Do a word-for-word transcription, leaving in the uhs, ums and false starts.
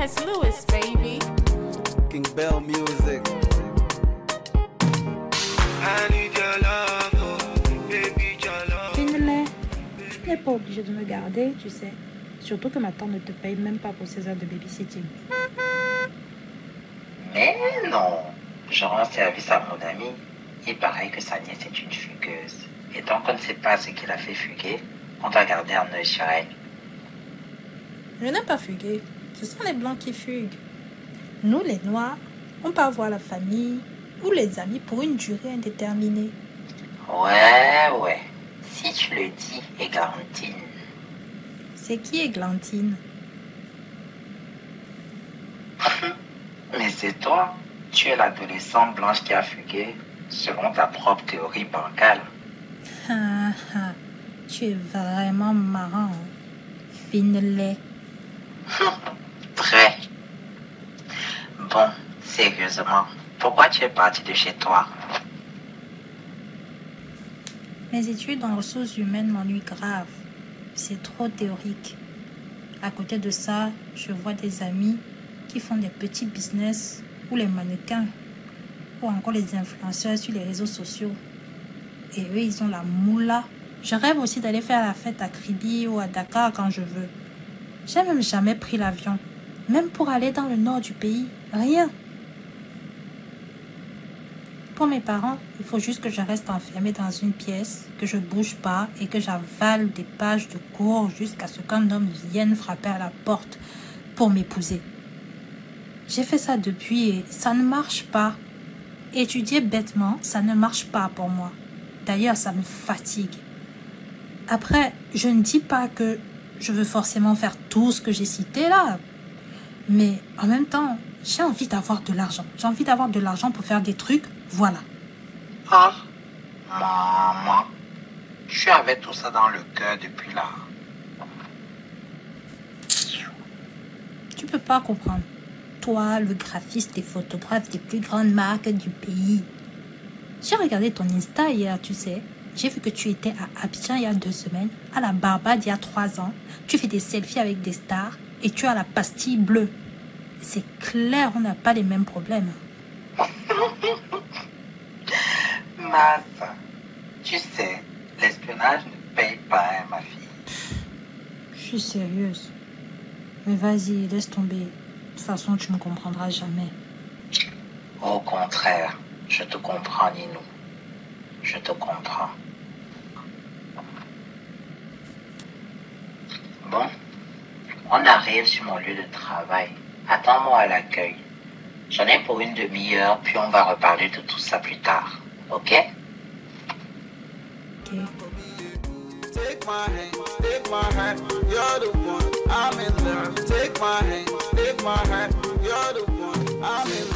Has Lewis, baby. King Bell Music. Finelè, tu n'es pas obligé de me garder, tu sais. Surtout que ma tante ne te paye même pas pour ses heures de babysitting. Mais non, je rends service à mon ami. Il paraît que sa nièce est une fugueuse. Et tant qu'on ne sait pas ce qui l'a fait fuguer, on doit garder un œil sur elle. Je n'ai pas fugué. Ce sont les blancs qui fuguent. Nous, les noirs, on part voir la famille ou les amis pour une durée indéterminée. Ouais, ouais. Si tu le dis, Eglantine. C'est qui Eglantine? Mais c'est toi. Tu es l'adolescente blanche qui a fugué, selon ta propre théorie bancale. Ah, ah, tu es vraiment marrant. Finelè. Très. Bon, sérieusement, pourquoi tu es partie de chez toi? Mes études en ressources humaines m'ennuient grave. C'est trop théorique. À côté de ça, je vois des amis qui font des petits business ou les mannequins ou encore les influenceurs sur les réseaux sociaux. Et eux, ils ont la moula. Je rêve aussi d'aller faire la fête à Kribi ou à Dakar quand je veux. J'ai même jamais pris l'avion. Même pour aller dans le nord du pays, rien. Pour mes parents, il faut juste que je reste enfermée dans une pièce, que je bouge pas et que j'avale des pages de cours jusqu'à ce qu'un homme vienne frapper à la porte pour m'épouser. J'ai fait ça depuis et ça ne marche pas. Étudier bêtement, ça ne marche pas pour moi. D'ailleurs, ça me fatigue. Après, je ne dis pas que je veux forcément faire tout ce que j'ai cité là. Mais en même temps, j'ai envie d'avoir de l'argent. J'ai envie d'avoir de l'argent pour faire des trucs. Voilà. Ah, maman, tu avais tout ça dans le cœur depuis là. Tu peux pas comprendre. Toi, le graphiste et photographe des plus grandes marques du pays. J'ai regardé ton Insta hier, tu sais. J'ai vu que tu étais à Abidjan il y a deux semaines, à la Barbade il y a trois ans. Tu fais des selfies avec des stars et tu as la pastille bleue. C'est clair, on n'a pas les mêmes problèmes. Massa, tu sais, l'espionnage ne paye pas, hein, ma fille. Je suis sérieuse. Mais vas-y, laisse tomber. De toute façon, tu ne me comprendras jamais. Au contraire, je te comprends, Ninou. Je te comprends. Bon, on arrive sur mon lieu de travail. Attends-moi à l'accueil. J'en ai pour une demi-heure, puis on va reparler de tout ça plus tard. Ok? Ok.